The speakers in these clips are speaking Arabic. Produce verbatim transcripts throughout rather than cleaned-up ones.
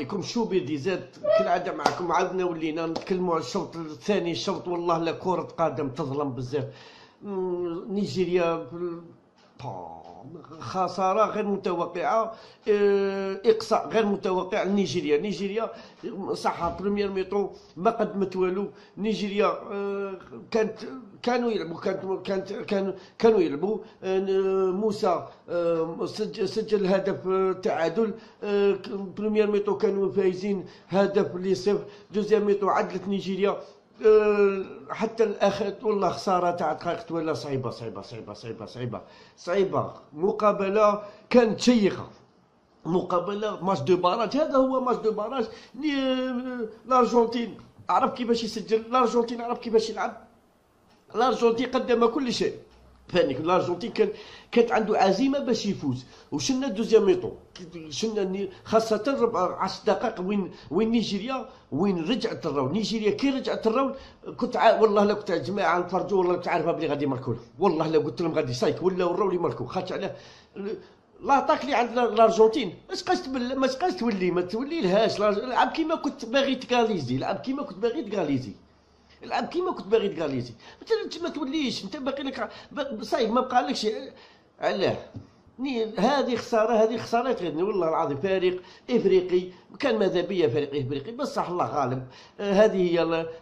عليكم شو بدي زاد كالعاده معكم عاودنا ولينا نتكلموا على الشوط الثاني. الشوط والله لا كرة قدم تظلم بزاف. نيجيريا خسارة غير متوقعة، إقصاء غير متوقع لنيجيريا. نيجيريا صح بريمير ميطو ما قدمت والو. نيجيريا كانت كانوا يلعبوا كانت كانت كانوا كانوا يلعبوا. موسى سجل هدف تعادل. بريمير ميطو كانوا فايزين هدف لصفر. دوزيام ميطو عدلت نيجيريا حتى الاخر. والله خساره تاع دقائق ولا صعيبه صعيبه صعيبه صعيبه صعيبه صعيبه. مقابله كانت شيقه، مقابله ماتش دو باراج. هذا هو ماتش دو باراج. الارجنتين عرف كيفاش يسجل، الارجنتين عرف كيفاش يلعب، الارجنتين قدم كل شيء. فاني الارجنتين كان كانت عنده عزيمه باش يفوز. وشلنا دوزيام ميطو، شلنا خاصه عشر دقائق وين وين نيجيريا وين رجعت الراول. نيجيريا كي رجعت الراول كنت ع... والله لا كنت جماعه نفرجوا، والله كنت عارفها بلي غادي يماركوا. والله لا قلت لهم غادي سايك ولا الراول يماركوا. خاطر علاه لاطاك اللي عند الارجنتين ما تبقاش بل... ما تبقاش تولي ما توليلهاش. لعب كيما كنت باغي تكاليزي، لعب كيما كنت باغي تكاليزي، العب كيما كنت باغي تكاليزي. ما توليش انت باقي لك صايب ما بقالكش. علاه هذه خساره، هذه خساره تغني. والله العظيم فريق افريقي كان ماذا بيا فريق افريقي بصح الله غالب. هذه هي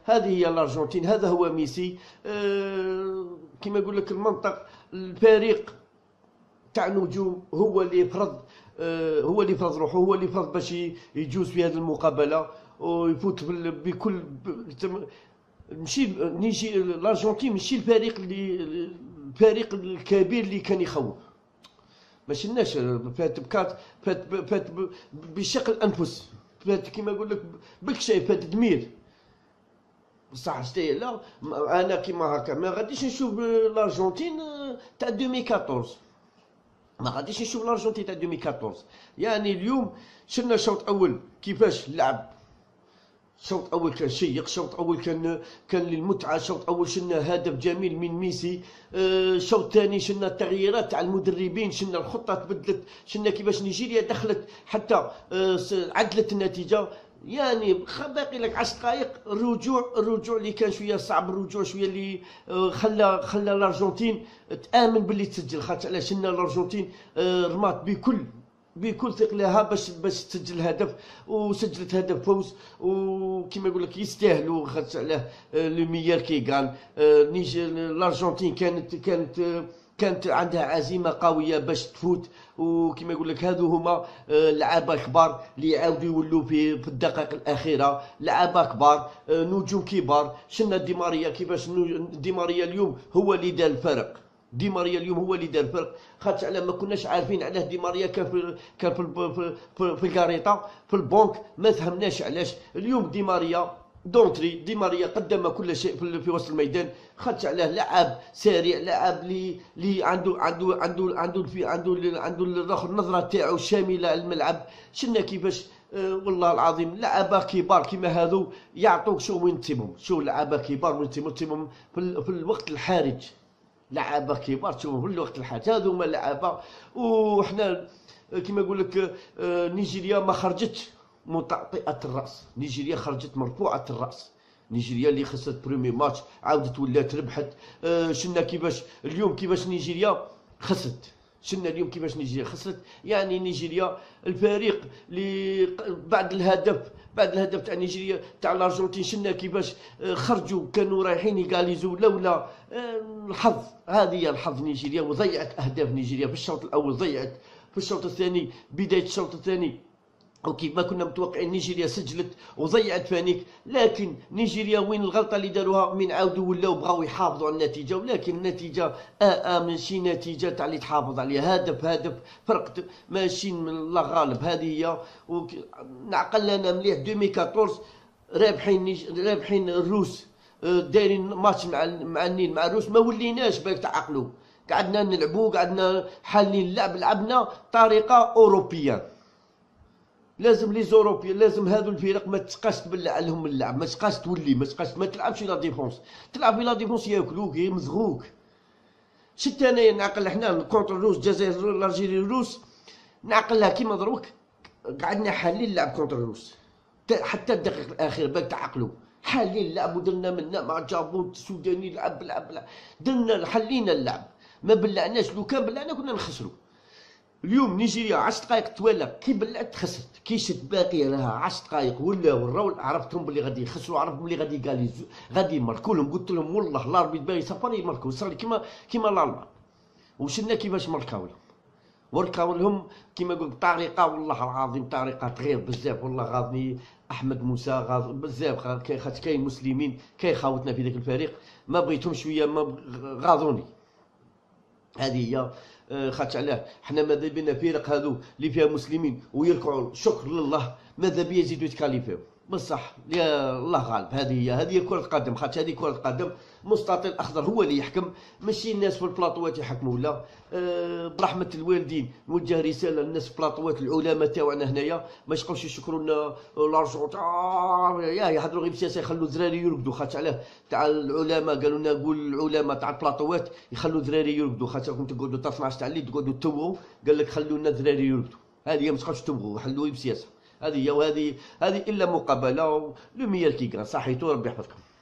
هذه هي الارجنتين، هذا هو ميسي. كيما نقول لك المنطق الفريق تاع نجوم هو اللي فرض هو اللي فرض روحه، هو اللي فرض باش يجوز في هذه المقابله ويفوت بكل ماشي نيجي الارجنتين ماشي الفريق اللي الفريق الكبير اللي كان يخوف. ما شلناش فات بكات فات فات بشق الانفس، فات كيما نقول لك بك شيء فات دمير بصح شتي. لا انا كيما هكا ما غاديش نشوف الارجنتين تاع ألفين وأربعطاش، ما غاديش نشوف الارجنتين تاع ألفين وأربعطاش. يعني اليوم شلنا شوط اول كيفاش لعب. شوط اول كان شيق، شوط اول كان كان للمتعه، شوط اول شلنا هدف جميل من ميسي. شوط ثاني شلنا التغييرات تاع المدربين، شلنا الخطه تبدلت، شلنا كيفاش نيجيريا دخلت حتى عدلت النتيجه. يعني باقي لك عشر دقائق. الرجوع الرجوع اللي كان شويه صعب، الرجوع شويه اللي خلى خلى الارجنتين تامن باللي تسجل. خاطر علاش شلنا الارجنتين رمات بكل بكل ثقلها باش باش تسجل هدف، وسجلت هدف فوز. وكما نقول لك يستاهلوا خاطر علاه لو ميير كيغان. الارجنتين كانت كانت كانت عندها عزيمه قويه باش تفوت. وكما نقول لك هذو هما لعابه كبار اللي يعاودوا يولوا في في الدقائق الاخيره، لعابه كبار نجوم كبار. شلنا ديماريا كيفاش ديماريا اليوم هو اللي دار الفرق. ديماريا اليوم هو اللي دار الفرق. خاطر على ما كناش عارفين علاه ديماريا كان في كان في في الكاريطه في البنك، ما فهمناش علاش. اليوم ديماريا دونتري، ديماريا قدم كل شيء في وسط الميدان. خاطر علاه لاعب سريع، لاعب لي لي عنده عنده عنده عنده عنده عنده النظره تاعو شامله على الملعب. شلنا كيفاش والله العظيم لعابه كبار كيما هذو يعطوك شو وين تيمهم، شو لعابه كبار وين تيمهم في الوقت الحرج. لعابه كبار تشوفوا في الوقت الحاج، هذوما لعابه. وحنا كيما نقول لك نيجيريا ما خرجتش متعطئه الراس، نيجيريا خرجت مرفوعه الراس. نيجيريا اللي خسرت بريمي ماتش عاودت ولات ربحت. شلنا كيفاش اليوم كيفاش نيجيريا خسرت، شلنا اليوم كيفاش نيجيريا خسرت. يعني نيجيريا الفريق اللي بعد الهدف بعد الهدف تاع نيجيريا تاع الارجنتين شلنا كيفاش خرجوا كانوا رايحين يكاليزو لولا الحظ. هذه هي الحظ نيجيريا. وضيعت اهداف نيجيريا في الشوط الاول، ضيعت في الشوط الثاني بدايه الشوط الثاني وكيما كنا متوقعين نيجيريا سجلت وضيعت فانيك. لكن نيجيريا وين الغلطه اللي داروها من عاودوا ولاو بغاو يحافظوا على النتيجه. ولكن النتيجه آآ ماشي نتيجه تاع اللي تحافظ عليها. هدف هدف فرق ماشي من الله غالب. هذه هي. نعقل انا مليح ألفين وأربعطاش رابحين رابحين الروس، دايرين ماتش مع مع النيل مع الروس. ما وليناش باك تعقلوا، قعدنا نلعبوا، قعدنا حالين اللعب، لعبنا طريقه اوروبيه. لازم لي زوروبي لازم هادو الفرق ما تبقاش تبلع عليهم اللعب، ما تبقاش تولي، ما تبقاش ما تلعبش لا ديفونس. تلعب لا ديفونس ياكلوك يمزغوك. شت انايا نعقل حنا كونتر الروس، الجزائر الجزائر الروس نعقلها كيما دروك قعدنا حالين نلعب كونتر روس حتى الدقيقه الاخيره باك تعقلوا. حالين لعبوا درنا منا مع جابوت السوداني لعب لعب لعب درنا حلينا اللعب ما بلعناش. لو كان بلعنا كنا نخسروا. اليوم نيجيريا عشر دقائق توالى كي بلعت خسرت، كي شت باقي راها عشر دقائق ولا والراول عرفتهم بلي غادي يخسروا، عرفتهم بلي غادي يكاليزو غادي يماركوا لهم. قلت لهم والله الاربيت باغي يصفر يماركوا. صار كيما كيما الالمان وشلنا كيفاش ماركاو لهم، وركاو لهم كيما قلت بطريقه والله العظيم طريقه تغير بزاف. والله غادي احمد موسى غاز بزاف خاطر كاين مسلمين كاين خاوتنا في ذاك الفريق ما بغيتهم شويه ما غاضوني. هذه هي خاطر علاه حنا ماذا بينا فرق هذو اللي فيها مسلمين ويركعوا شكر لله ماذا بيا يزيدوا يتكاليفيو بصح يا الله غالب. هذه هي هذه كرة قدم خاطر هذه كرة قدم مستطيل الاخضر هو اللي يحكم ماشي الناس في البلاطوات يحكموا. لا أه برحمه الوالدين نوجه رساله للناس في البلاطوات العلماء تاعنا هنايا ما يشقوش يشكروا لنا لارجون تاع يا يهضروا غير بالسياسه يخلوا الدراري يرقدوا خاطر علاه تاع العلماء قالوا لنا قول العلماء تاع البلاطوات يخلوا الدراري يرقدوا خاطر كنتوا تقعدوا حتى اثناش تاع الليل تقعدوا توبوا قال لك خلوا لنا الدراري يرقدوا. هذه هي ما تبقاوش تبغوا حلوها بالسياسه. هذه هي وهذه هذه الا مقابله لو ميير كي كان صحيتو ربي يحفظكم.